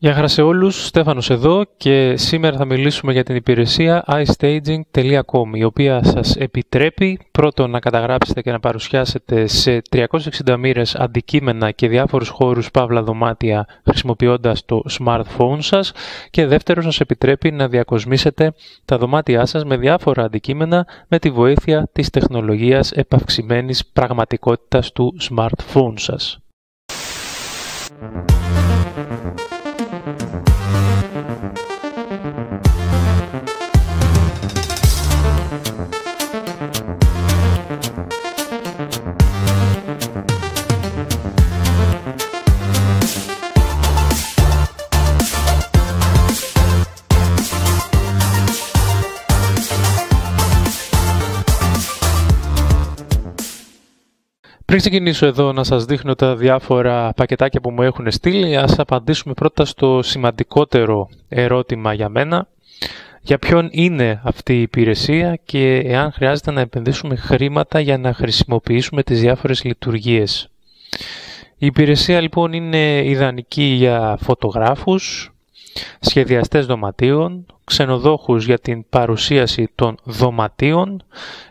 Γεια χαρά σε όλους, Στέφανος εδώ και σήμερα θα μιλήσουμε για την υπηρεσία iStaging.com, η οποία σας επιτρέπει πρώτον να καταγράψετε και να παρουσιάσετε σε 360 μοίρες αντικείμενα και διάφορους χώρους παύλα δωμάτια χρησιμοποιώντας το smartphone σας, και δεύτερον σας επιτρέπει να διακοσμήσετε τα δωμάτια σας με διάφορα αντικείμενα με τη βοήθεια της τεχνολογίας επαυξημένης πραγματικότητας του smartphone σας. Πριν ξεκινήσω εδώ να σας δείχνω τα διάφορα πακετάκια που μου έχουν στείλει, ας απαντήσουμε πρώτα στο σημαντικότερο ερώτημα για μένα. Για ποιον είναι αυτή η υπηρεσία και εάν χρειάζεται να επενδύσουμε χρήματα για να χρησιμοποιήσουμε τις διάφορες λειτουργίες. Η υπηρεσία λοιπόν είναι ιδανική για φωτογράφους, σχεδιαστές δωματίων, ξενοδόχους για την παρουσίαση των δωματίων,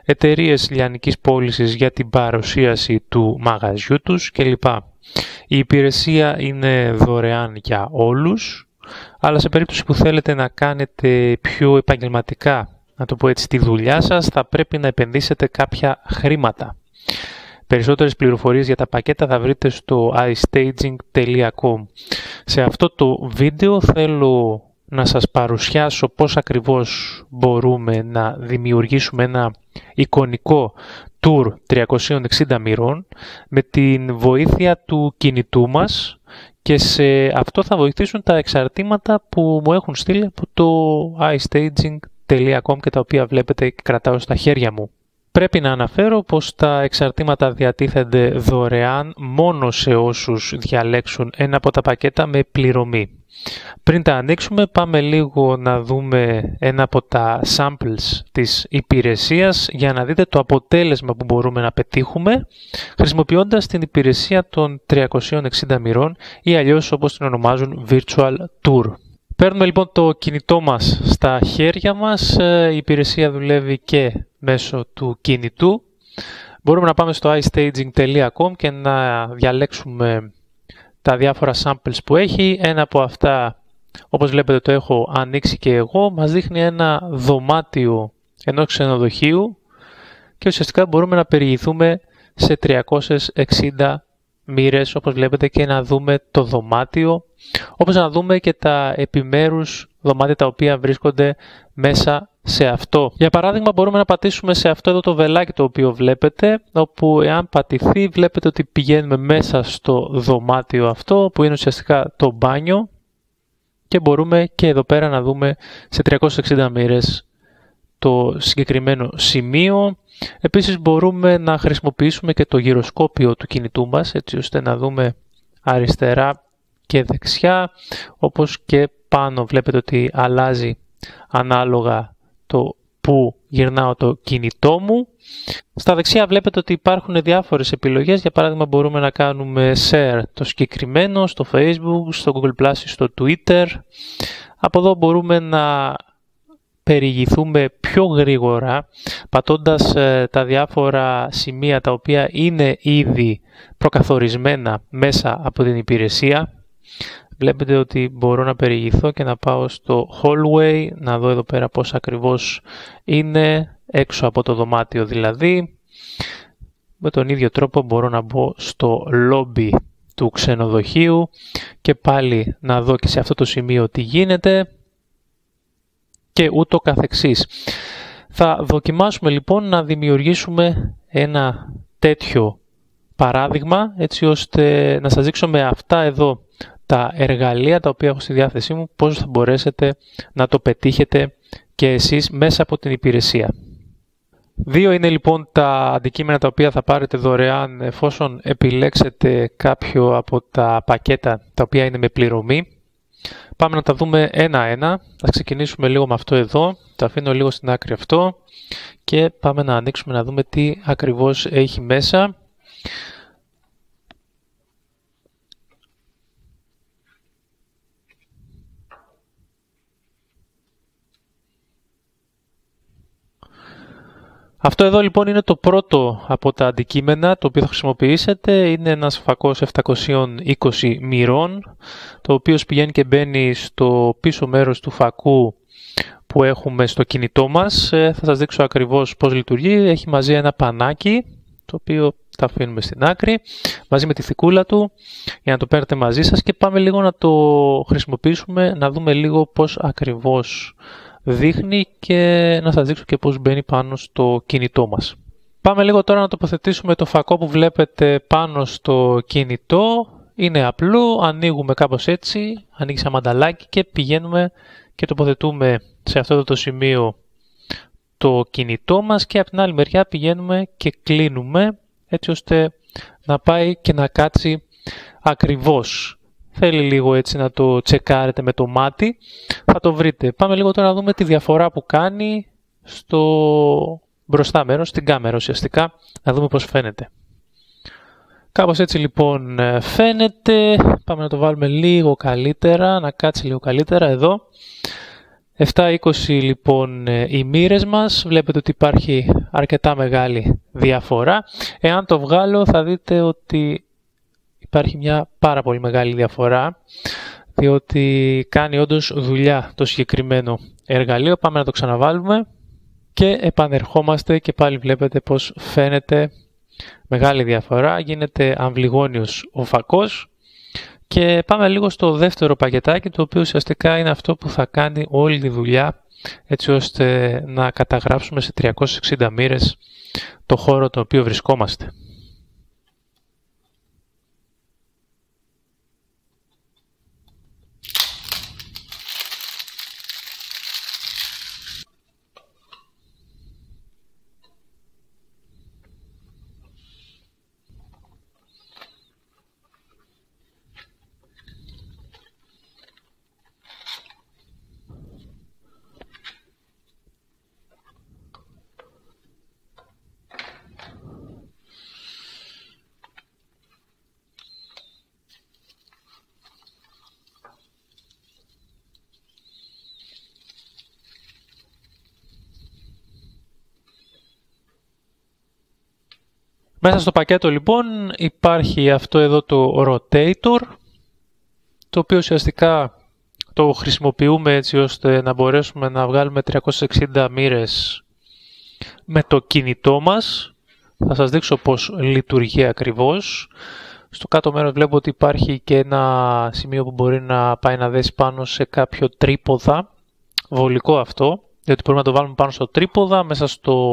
εταιρείες λιανικής πώλησης για την παρουσίαση του μαγαζιού τους κλπ. Η υπηρεσία είναι δωρεάν για όλους, αλλά σε περίπτωση που θέλετε να κάνετε πιο επαγγελματικά, να το πω έτσι, τη δουλειά σας, θα πρέπει να επενδύσετε κάποια χρήματα. Περισσότερες πληροφορίες για τα πακέτα θα βρείτε στο iStaging.com. Σε αυτό το βίντεο θέλω να σας παρουσιάσω πώς ακριβώς μπορούμε να δημιουργήσουμε ένα εικονικό tour 360 μοιρών με την βοήθεια του κινητού μας, και σε αυτό θα βοηθήσουν τα εξαρτήματα που μου έχουν στείλει από το iStaging.com και τα οποία βλέπετε και κρατάω στα χέρια μου. Πρέπει να αναφέρω πως τα εξαρτήματα διατίθενται δωρεάν μόνο σε όσους διαλέξουν ένα από τα πακέτα με πληρωμή. Πριν τα ανοίξουμε, πάμε λίγο να δούμε ένα από τα samples της υπηρεσίας για να δείτε το αποτέλεσμα που μπορούμε να πετύχουμε χρησιμοποιώντας την υπηρεσία των 360 μοιρών ή αλλιώς όπως την ονομάζουν Virtual Tour. Παίρνουμε λοιπόν το κινητό μας στα χέρια μας, η υπηρεσία δουλεύει και μέσω του κινητού. Μπορούμε να πάμε στο iStaging.com και να διαλέξουμε τα διάφορα samples που έχει. Ένα από αυτά, όπως βλέπετε, το έχω ανοίξει και εγώ. Μας δείχνει ένα δωμάτιο ενός ξενοδοχείου και ουσιαστικά μπορούμε να περιηγηθούμε σε 360 μοίρες, όπως βλέπετε, και να δούμε το δωμάτιο, όπως να δούμε και τα επιμέρους δωμάτια τα οποία βρίσκονται μέσα σε αυτό. Για παράδειγμα, μπορούμε να πατήσουμε σε αυτό εδώ το βελάκι το οποίο βλέπετε, όπου εάν πατηθεί βλέπετε ότι πηγαίνουμε μέσα στο δωμάτιο αυτό που είναι ουσιαστικά το μπάνιο, και μπορούμε και εδώ πέρα να δούμε σε 360 μοίρες το συγκεκριμένο σημείο. Επίσης μπορούμε να χρησιμοποιήσουμε και το γυροσκόπιο του κινητού μας, έτσι ώστε να δούμε αριστερά και δεξιά, όπως και πάνω βλέπετε ότι αλλάζει ανάλογα το που γυρνάω το κινητό μου. Στα δεξιά βλέπετε ότι υπάρχουν διάφορες επιλογές, για παράδειγμα μπορούμε να κάνουμε share το συγκεκριμένο στο Facebook, στο Google Plus, στο Twitter. Από εδώ μπορούμε να περιηγηθούμε πιο γρήγορα πατώντας τα διάφορα σημεία τα οποία είναι ήδη προκαθορισμένα μέσα από την υπηρεσία. Βλέπετε ότι μπορώ να περιηγηθώ και να πάω στο hallway, να δω εδώ πέρα πώς ακριβώς είναι, έξω από το δωμάτιο δηλαδή. Με τον ίδιο τρόπο μπορώ να μπω στο lobby του ξενοδοχείου και πάλι να δω και σε αυτό το σημείο τι γίνεται, και ούτω καθεξής. Θα δοκιμάσουμε λοιπόν να δημιουργήσουμε ένα τέτοιο παράδειγμα, έτσι ώστε να σας δείξω με αυτά εδώ τα εργαλεία τα οποία έχω στη διάθεσή μου πώς θα μπορέσετε να το πετύχετε και εσείς μέσα από την υπηρεσία. Δύο είναι λοιπόν τα αντικείμενα τα οποία θα πάρετε δωρεάν εφόσον επιλέξετε κάποιο από τα πακέτα τα οποία είναι με πληρωμή. Πάμε να τα δούμε ένα-ένα. Θα ξεκινήσουμε λίγο με αυτό εδώ. Το αφήνω λίγο στην άκρη αυτό και πάμε να ανοίξουμε να δούμε τι ακριβώς έχει μέσα. Αυτό εδώ λοιπόν είναι το πρώτο από τα αντικείμενα το οποίο θα χρησιμοποιήσετε. Είναι ένας φακός 720 μοιρών, το οποίο πηγαίνει και μπαίνει στο πίσω μέρος του φακού που έχουμε στο κινητό μας. Θα σας δείξω ακριβώς πώς λειτουργεί. Έχει μαζί ένα πανάκι, το οποίο τα αφήνουμε στην άκρη, μαζί με τη θικούλα του, για να το παίρνετε μαζί σας, και πάμε λίγο να το χρησιμοποιήσουμε, να δούμε λίγο πώς ακριβώς δείχνει και να σας δείξω και πώς μπαίνει πάνω στο κινητό μας. Πάμε λίγο τώρα να τοποθετήσουμε το φακό που βλέπετε πάνω στο κινητό. Είναι απλό, ανοίγουμε κάπως έτσι, ανοίγει σαν μανταλάκι και πηγαίνουμε και τοποθετούμε σε αυτό το σημείο το κινητό μας και από την άλλη μεριά πηγαίνουμε και κλείνουμε έτσι ώστε να πάει και να κάτσει ακριβώς. Θέλει λίγο έτσι να το τσεκάρετε με το μάτι, θα το βρείτε. Πάμε λίγο τώρα να δούμε τη διαφορά που κάνει στο μπροστά μέρος, στην κάμερα ουσιαστικά, να δούμε πώς φαίνεται. Κάπως έτσι λοιπόν φαίνεται, πάμε να το βάλουμε λίγο καλύτερα, να κάτσει λίγο καλύτερα εδώ. 720 λοιπόν οι μοίρες μας, βλέπετε ότι υπάρχει αρκετά μεγάλη διαφορά. Εάν το βγάλω θα δείτε ότι υπάρχει μια πάρα πολύ μεγάλη διαφορά, διότι κάνει όντως δουλειά το συγκεκριμένο εργαλείο. Πάμε να το ξαναβάλουμε και επανερχόμαστε και πάλι βλέπετε πως φαίνεται μεγάλη διαφορά, γίνεται αμβλιγόνιος ο φακός. Και πάμε λίγο στο δεύτερο πακετάκι, το οποίο ουσιαστικά είναι αυτό που θα κάνει όλη τη δουλειά έτσι ώστε να καταγράψουμε σε 360 μοίρες το χώρο τον οποίο βρισκόμαστε. Μέσα στο πακέτο λοιπόν υπάρχει αυτό εδώ το Rotator, το οποίο ουσιαστικά το χρησιμοποιούμε έτσι ώστε να μπορέσουμε να βγάλουμε 360 μοίρες με το κινητό μας. Θα σας δείξω πώς λειτουργεί ακριβώς. Στο κάτω μέρος βλέπω ότι υπάρχει και ένα σημείο που μπορεί να πάει να δέσει πάνω σε κάποιο τρίποδα, βολικό αυτό, διότι μπορούμε να το βάλουμε πάνω στο τρίποδα μέσα στο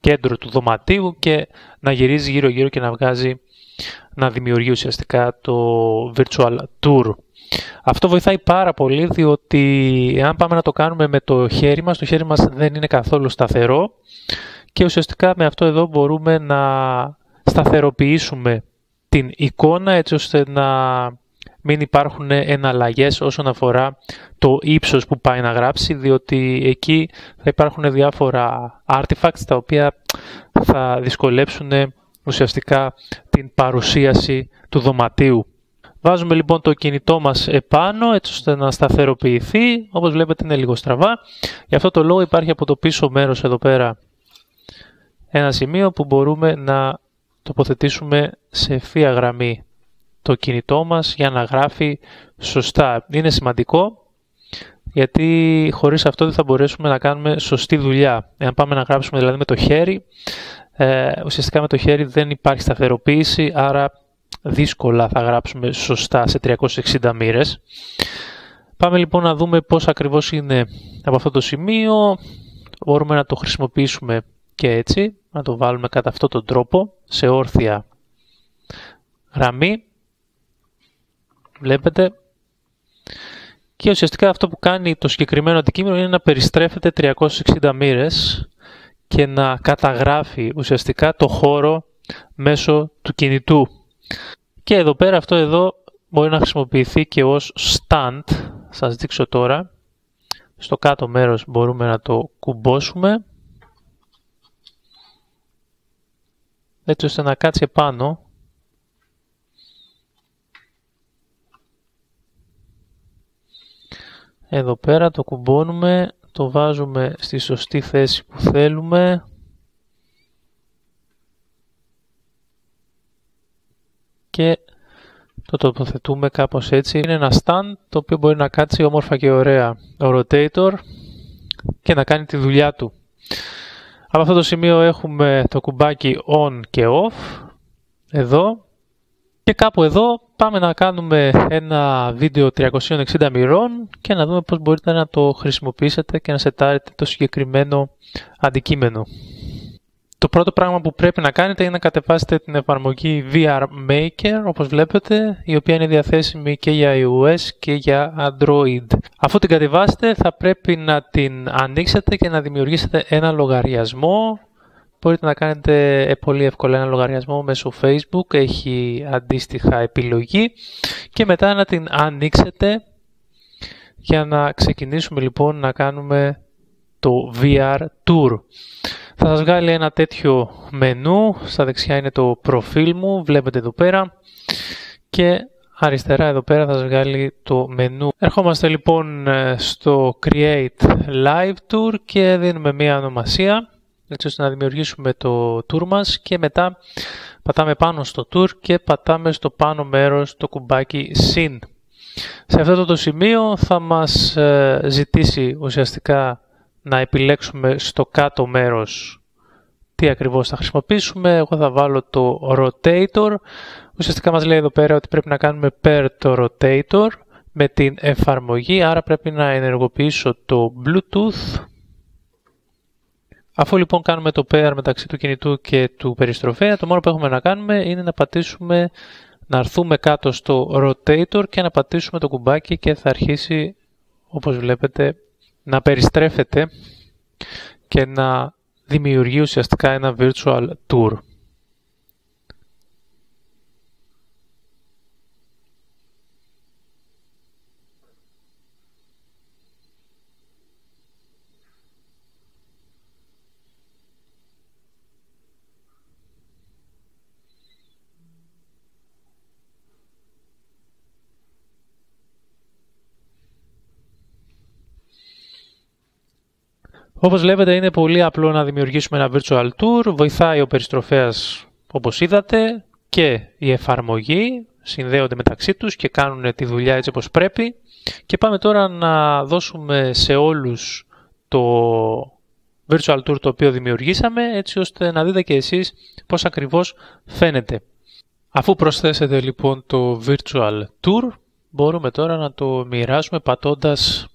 κέντρο του δωματίου και να γυρίζει γύρω γύρω και να βγάζει, να δημιουργεί ουσιαστικά το virtual tour. Αυτό βοηθάει πάρα πολύ, διότι εάν πάμε να το κάνουμε με το χέρι μας, το χέρι μας δεν είναι καθόλου σταθερό και ουσιαστικά με αυτό εδώ μπορούμε να σταθεροποιήσουμε την εικόνα έτσι ώστε να μην υπάρχουν εναλλαγές όσον αφορά το ύψος που πάει να γράψει, διότι εκεί θα υπάρχουν διάφορα artifacts τα οποία θα δυσκολέψουν ουσιαστικά την παρουσίαση του δωματίου. Βάζουμε λοιπόν το κινητό μας επάνω έτσι ώστε να σταθεροποιηθεί, όπως βλέπετε είναι λίγο στραβά. Γι' αυτό το λόγο υπάρχει από το πίσω μέρος εδώ πέρα ένα σημείο που μπορούμε να τοποθετήσουμε σε ευθεία γραμμή το κινητό μας για να γράφει σωστά. Είναι σημαντικό, γιατί χωρίς αυτό δεν θα μπορέσουμε να κάνουμε σωστή δουλειά. Εάν πάμε να γράψουμε δηλαδή με το χέρι, ουσιαστικά με το χέρι δεν υπάρχει σταθεροποίηση, άρα δύσκολα θα γράψουμε σωστά σε 360 μοίρες. Πάμε λοιπόν να δούμε πώς ακριβώς είναι από αυτό το σημείο. Μπορούμε να το χρησιμοποιήσουμε και έτσι, να το βάλουμε κατά αυτόν τον τρόπο σε όρθια γραμμή. Βλέπετε, και ουσιαστικά αυτό που κάνει το συγκεκριμένο αντικείμενο είναι να περιστρέφεται 360 μοίρες και να καταγράφει ουσιαστικά το χώρο μέσω του κινητού. Και εδώ πέρα αυτό εδώ μπορεί να χρησιμοποιηθεί και ως stand. Σας δείξω τώρα. Στο κάτω μέρος μπορούμε να το κουμπώσουμε έτσι ώστε να κάτσει επάνω. Εδώ πέρα το κουμπώνουμε, το βάζουμε στη σωστή θέση που θέλουμε και το τοποθετούμε κάπως έτσι. Είναι ένα stand το οποίο μπορεί να κάτσει όμορφα και ωραία ο rotator και να κάνει τη δουλειά του. Από αυτό το σημείο έχουμε το κουμπάκι on και off εδώ, και κάπου εδώ πάμε να κάνουμε ένα βίντεο 360 μοιρών και να δούμε πώς μπορείτε να το χρησιμοποιήσετε και να σετάρετε το συγκεκριμένο αντικείμενο. Το πρώτο πράγμα που πρέπει να κάνετε είναι να κατεβάσετε την εφαρμογή VR Maker, όπως βλέπετε, η οποία είναι διαθέσιμη και για iOS και για Android. Αφού την κατεβάσετε θα πρέπει να την ανοίξετε και να δημιουργήσετε ένα λογαριασμό. Μπορείτε να κάνετε πολύ εύκολα ένα λογαριασμό μέσω Facebook, έχει αντίστοιχα επιλογή, και μετά να την ανοίξετε για να ξεκινήσουμε λοιπόν να κάνουμε το VR Tour. Θα σας βγάλει ένα τέτοιο μενού, στα δεξιά είναι το προφίλ μου, βλέπετε εδώ πέρα, και αριστερά εδώ πέρα θα σας βγάλει το μενού. Ερχόμαστε λοιπόν στο Create Live Tour και δίνουμε μία ονομασία έτσι ώστε να δημιουργήσουμε το tour μας, και μετά πατάμε πάνω στο tour και πατάμε στο πάνω μέρος το κουμπάκι Συν. Σε αυτό το σημείο θα μας ζητήσει ουσιαστικά να επιλέξουμε στο κάτω μέρος τι ακριβώς θα χρησιμοποιήσουμε. Εγώ θα βάλω το Rotator. Ουσιαστικά μας λέει εδώ πέρα ότι πρέπει να κάνουμε pair το Rotator με την εφαρμογή, άρα πρέπει να ενεργοποιήσω το Bluetooth. Αφού λοιπόν κάνουμε το pair μεταξύ του κινητού και του περιστροφέα, το μόνο που έχουμε να κάνουμε είναι να πατήσουμε, να έρθουμε κάτω στο Rotator και να πατήσουμε το κουμπάκι και θα αρχίσει, όπως βλέπετε, να περιστρέφεται και να δημιουργεί ουσιαστικά ένα virtual tour. Όπως βλέπετε είναι πολύ απλό να δημιουργήσουμε ένα virtual tour, βοηθάει ο περιστροφέας όπως είδατε και η εφαρμογή, συνδέονται μεταξύ τους και κάνουν τη δουλειά έτσι όπως πρέπει. Και πάμε τώρα να δώσουμε σε όλους το virtual tour το οποίο δημιουργήσαμε, έτσι ώστε να δείτε και εσείς πώς ακριβώς φαίνεται. Αφού προσθέσετε λοιπόν το virtual tour, μπορούμε τώρα να το μοιράσουμε πατώντας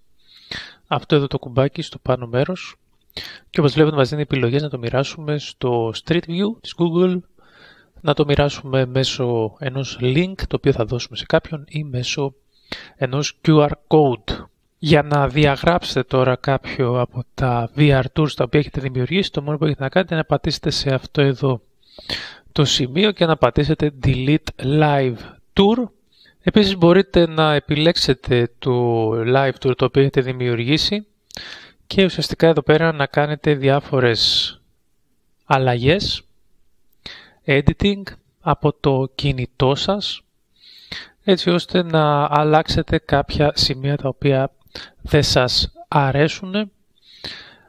αυτό εδώ το κουμπάκι στο πάνω μέρος, και όπως βλέπετε μας δίνει επιλογές να το μοιράσουμε στο Street View της Google, να το μοιράσουμε μέσω ενός link το οποίο θα δώσουμε σε κάποιον ή μέσω ενός QR code. Για να διαγράψετε τώρα κάποιο από τα VR Tours τα οποία έχετε δημιουργήσει, το μόνο που έχετε να κάνετε είναι να πατήσετε σε αυτό εδώ το σημείο και να πατήσετε Delete Live Tour. Επίσης μπορείτε να επιλέξετε το live tour το οποίο έχετε δημιουργήσει και ουσιαστικά εδώ πέρα να κάνετε διάφορες αλλαγές, editing από το κινητό σας, έτσι ώστε να αλλάξετε κάποια σημεία τα οποία δεν σας αρέσουν.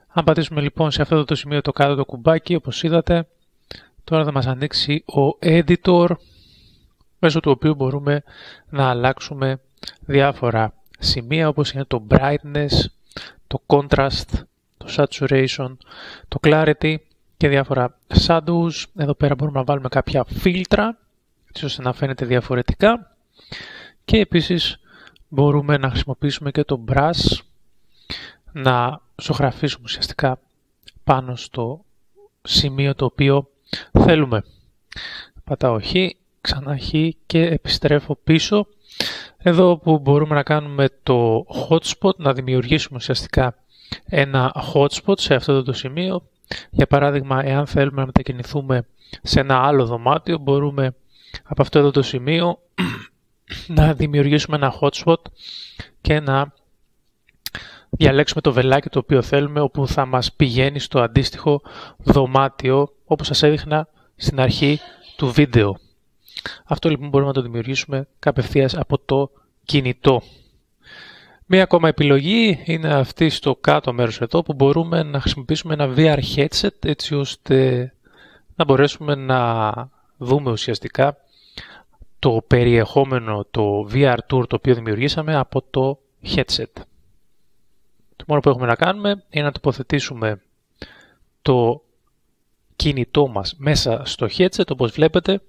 Αν πατήσουμε λοιπόν σε αυτό το σημείο το κάτω το κουμπάκι, όπως είδατε, τώρα θα μας ανοίξει ο editor, μέσω του οποίου μπορούμε να αλλάξουμε διάφορα σημεία όπως είναι το brightness, το contrast, το saturation, το clarity και διάφορα shadows. Εδώ πέρα μπορούμε να βάλουμε κάποια φίλτρα έτσι ώστε να φαίνεται διαφορετικά, και επίσης μπορούμε να χρησιμοποιήσουμε και το brush να ζωγραφίσουμε ουσιαστικά πάνω στο σημείο το οποίο θέλουμε. Πατάω Χ, ξανά Χ και επιστρέφω πίσω. Εδώ που μπορούμε να κάνουμε το hotspot, να δημιουργήσουμε ουσιαστικά ένα hotspot σε αυτό το σημείο. Για παράδειγμα, εάν θέλουμε να μετακινηθούμε σε ένα άλλο δωμάτιο, μπορούμε από αυτό εδώ το σημείο να δημιουργήσουμε ένα hotspot και να διαλέξουμε το βελάκι το οποίο θέλουμε, όπου θα μας πηγαίνει στο αντίστοιχο δωμάτιο, όπως σας έδειχνα στην αρχή του βίντεο. Αυτό λοιπόν μπορούμε να το δημιουργήσουμε κατευθείαν από το κινητό. Μία ακόμα επιλογή είναι αυτή στο κάτω μέρος εδώ, που μπορούμε να χρησιμοποιήσουμε ένα VR headset έτσι ώστε να μπορέσουμε να δούμε ουσιαστικά το περιεχόμενο, το VR Tour το οποίο δημιουργήσαμε από το headset. Το μόνο που έχουμε να κάνουμε είναι να τοποθετήσουμε το κινητό μας μέσα στο headset, όπως βλέπετε,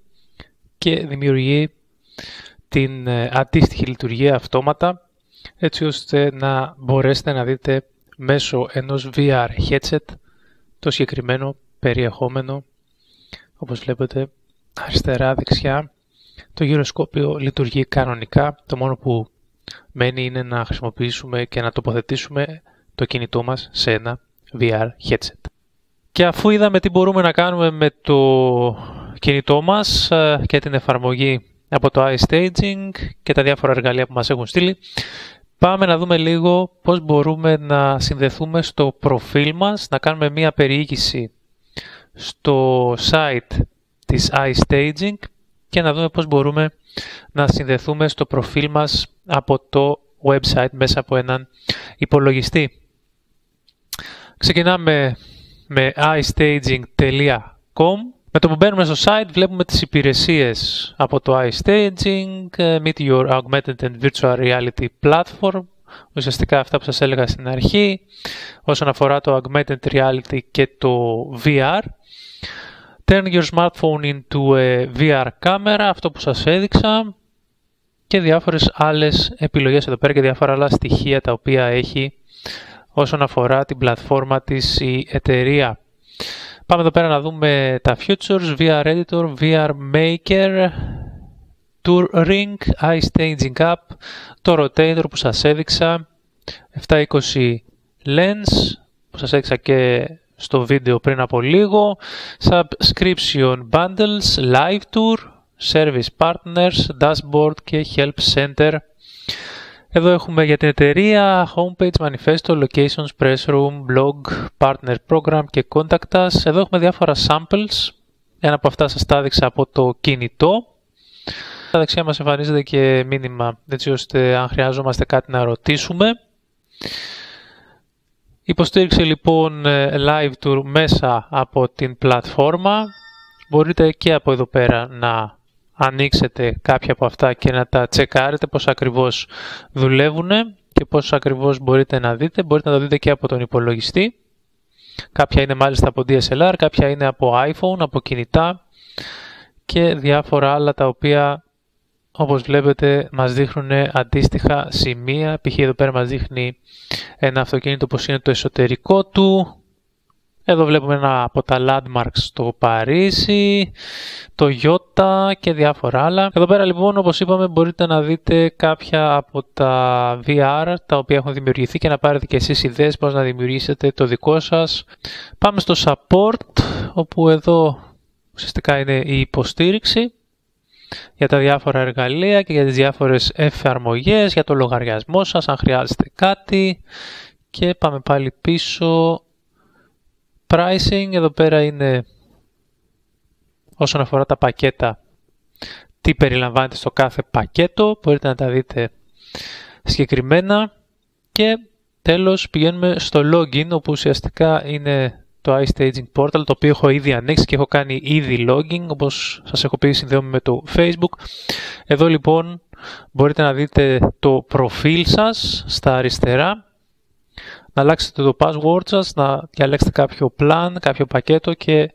και δημιουργεί την αντίστοιχη λειτουργία αυτόματα, έτσι ώστε να μπορέσετε να δείτε μέσω ενός VR headset το συγκεκριμένο περιεχόμενο, όπως βλέπετε αριστερά-δεξιά. Το γυροσκόπιο λειτουργεί κανονικά, το μόνο που μένει είναι να χρησιμοποιήσουμε και να τοποθετήσουμε το κινητό μας σε ένα VR headset. Και αφού είδαμε τι μπορούμε να κάνουμε με το κινητό μας και την εφαρμογή από το iStaging και τα διάφορα εργαλεία που μας έχουν στείλει, πάμε να δούμε λίγο πώς μπορούμε να συνδεθούμε στο προφίλ μας, να κάνουμε μία περιήγηση στο site της iStaging και να δούμε πώς μπορούμε να συνδεθούμε στο προφίλ μας από το website μέσα από έναν υπολογιστή. Ξεκινάμε με iStaging.com. Με το που μπαίνουμε στο site βλέπουμε τις υπηρεσίες από το iStaging, Meet Your Augmented and Virtual Reality Platform, ουσιαστικά αυτά που σας έλεγα στην αρχή, όσον αφορά το Augmented Reality και το VR. Turn your smartphone into a VR camera, αυτό που σας έδειξα, και διάφορες άλλες επιλογές εδώ πέρα και διάφορα άλλα στοιχεία τα οποία έχει όσον αφορά την πλατφόρμα της η εταιρεία. Πάμε εδώ πέρα να δούμε τα Futures, VR Editor, VR Maker, Touring, iStaging App, το Rotator που σας έδειξα, 720 Lens που σας έδειξα και στο βίντεο πριν από λίγο, Subscription Bundles, Live Tour, Service Partners, Dashboard και Help Center. Εδώ έχουμε για την εταιρεία Homepage, Manifesto, Locations, Press Room, Blog, Partner Program και Contact Us. Εδώ έχουμε διάφορα samples. Ένα από αυτά σας τα έδειξα από το κινητό. Στα δεξιά μας εμφανίζεται και μήνυμα, έτσι ώστε αν χρειάζομαστε κάτι να ρωτήσουμε. Υποστήριξε λοιπόν live tour μέσα από την πλατφόρμα. Μπορείτε και από εδώ πέρα να ανοίξετε κάποια από αυτά και να τα τσεκάρετε πώς ακριβώς δουλεύουν και πώς ακριβώς μπορείτε να δείτε. Μπορείτε να το δείτε και από τον υπολογιστή. Κάποια είναι μάλιστα από DSLR, κάποια είναι από iPhone, από κινητά και διάφορα άλλα τα οποία, όπως βλέπετε, μας δείχνουν αντίστοιχα σημεία. Π.χ. εδώ πέρα μας δείχνει ένα αυτοκίνητο πως είναι το εσωτερικό του. Εδώ βλέπουμε ένα από τα landmarks στο Παρίσι, το Yota και διάφορα άλλα. Εδώ πέρα λοιπόν, όπως είπαμε, μπορείτε να δείτε κάποια από τα VR τα οποία έχουν δημιουργηθεί και να πάρετε και εσείς ιδέες πώς να δημιουργήσετε το δικό σας. Πάμε στο support, όπου εδώ ουσιαστικά είναι η υποστήριξη για τα διάφορα εργαλεία και για τις διάφορες εφαρμογές, για το λογαριασμό σας αν χρειάζεται κάτι. Και πάμε πάλι πίσω. Pricing, εδώ πέρα είναι όσον αφορά τα πακέτα, τι περιλαμβάνεται στο κάθε πακέτο, μπορείτε να τα δείτε συγκεκριμένα. Και τέλος πηγαίνουμε στο login, όπου ουσιαστικά είναι το iStaging Portal, το οποίο έχω ήδη ανοίξει και έχω κάνει ήδη login, όπως σας έχω πει συνδέομαι με το Facebook. Εδώ λοιπόν μπορείτε να δείτε το προφίλ σας στα αριστερά, να αλλάξετε το password σας, να διαλέξετε κάποιο plan, κάποιο πακέτο και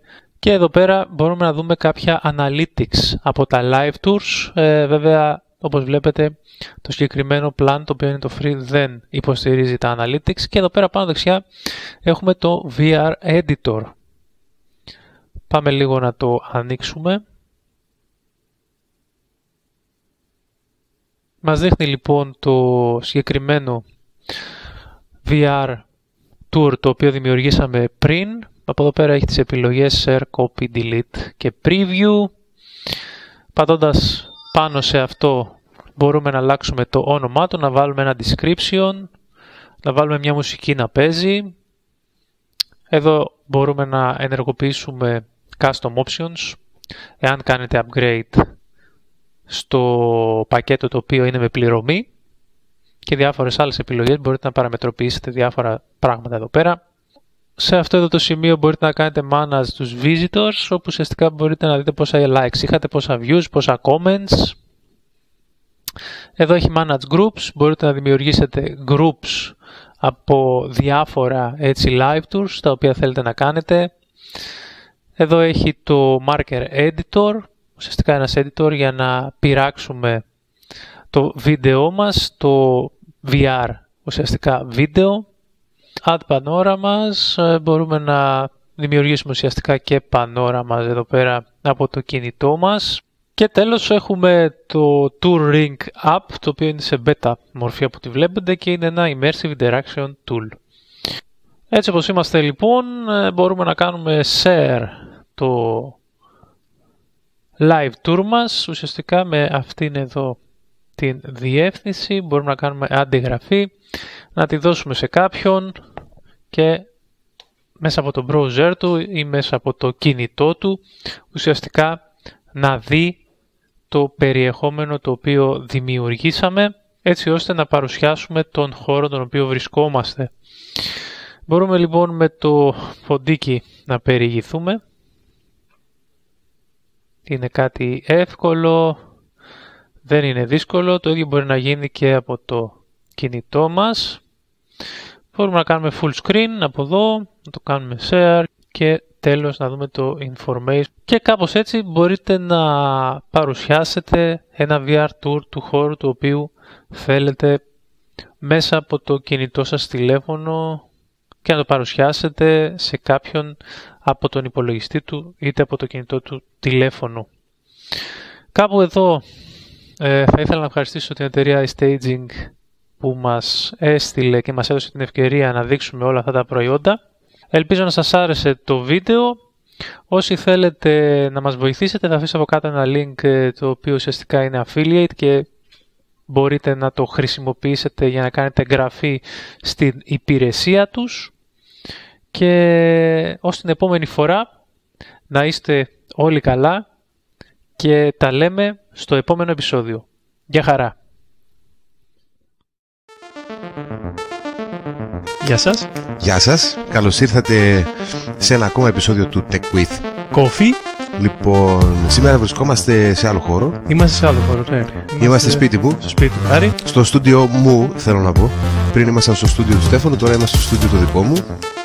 εδώ πέρα μπορούμε να δούμε κάποια analytics από τα live tours. Βέβαια, όπως βλέπετε, το συγκεκριμένο plan, το οποίο είναι το free, δεν υποστηρίζει τα analytics. Και εδώ πέρα πάνω δεξιά έχουμε το VR Editor. Πάμε λίγο να το ανοίξουμε. Μας δείχνει λοιπόν το συγκεκριμένο VR Tour το οποίο δημιουργήσαμε πριν. Από εδώ πέρα έχει τις επιλογές Share, Copy, Delete και Preview. Πατώντας πάνω σε αυτό μπορούμε να αλλάξουμε το όνομά του, να βάλουμε ένα description, να βάλουμε μια μουσική να παίζει. Εδώ μπορούμε να ενεργοποιήσουμε Custom Options, εάν κάνετε upgrade στο πακέτο το οποίο είναι με πληρωμή. Και διάφορες άλλες επιλογές, μπορείτε να παραμετροποιήσετε διάφορα πράγματα εδώ πέρα. Σε αυτό εδώ το σημείο μπορείτε να κάνετε manage τους visitors, όπου ουσιαστικά μπορείτε να δείτε πόσα likes είχατε, πόσα views, πόσα comments. Εδώ έχει Manage Groups, μπορείτε να δημιουργήσετε groups από διάφορα έτσι live tours τα οποία θέλετε να κάνετε. Εδώ έχει το Marker Editor, ουσιαστικά ένας editor για να πειράξουμε το βίντεό μας, το VR ουσιαστικά βίντεο. Add Panoramas, μπορούμε να δημιουργήσουμε ουσιαστικά και Panoramas εδώ πέρα από το κινητό μας. Και τέλος έχουμε το Tour Ring App, το οποίο είναι σε beta μορφή από ό,τι βλέπετε και είναι ένα Immersive Interaction Tool. Έτσι όπως είμαστε λοιπόν, μπορούμε να κάνουμε share το live tour μας, ουσιαστικά με αυτήν εδώ την διεύθυνση. Μπορούμε να κάνουμε αντιγραφή, να τη δώσουμε σε κάποιον και μέσα από το browser του ή μέσα από το κινητό του ουσιαστικά να δει το περιεχόμενο το οποίο δημιουργήσαμε, έτσι ώστε να παρουσιάσουμε τον χώρο τον οποίο βρισκόμαστε. Μπορούμε λοιπόν με το ποντίκι να περιηγηθούμε. Είναι κάτι εύκολο, δεν είναι δύσκολο. Το ίδιο μπορεί να γίνει και από το κινητό μας. Μπορούμε να κάνουμε full screen από εδώ, να το κάνουμε share και τέλος να δούμε το information. Και κάπως έτσι μπορείτε να παρουσιάσετε ένα VR tour του χώρου του οποίου θέλετε μέσα από το κινητό σας τηλέφωνο και να το παρουσιάσετε σε κάποιον από τον υπολογιστή του είτε από το κινητό του τηλέφωνο. Κάπου εδώ θα ήθελα να ευχαριστήσω την εταιρεία iStaging που μας έστειλε και μας έδωσε την ευκαιρία να δείξουμε όλα αυτά τα προϊόντα. Ελπίζω να σας άρεσε το βίντεο. Όσοι θέλετε να μας βοηθήσετε, θα αφήσω από κάτω ένα link το οποίο ουσιαστικά είναι affiliate και μπορείτε να το χρησιμοποιήσετε για να κάνετε εγγραφή στην υπηρεσία τους. Και ως την επόμενη φορά να είστε όλοι καλά και τα λέμε στο επόμενο επεισόδιο. Γεια χαρά! Γεια σας. Γεια σας. Καλώς ήρθατε σε ένα ακόμα επεισόδιο του Tech With Coffee. Λοιπόν, σήμερα βρισκόμαστε σε άλλο χώρο. Είμαστε σε άλλο χώρο, ναι. Είμαστε σπίτι μου. Στο σπίτι μου, Άρη. Στο στούντιο μου, θέλω να πω. Πριν ήμασταν στο στούντιο του Στέφανου, τώρα είμαστε στο στούντιο το δικό μου.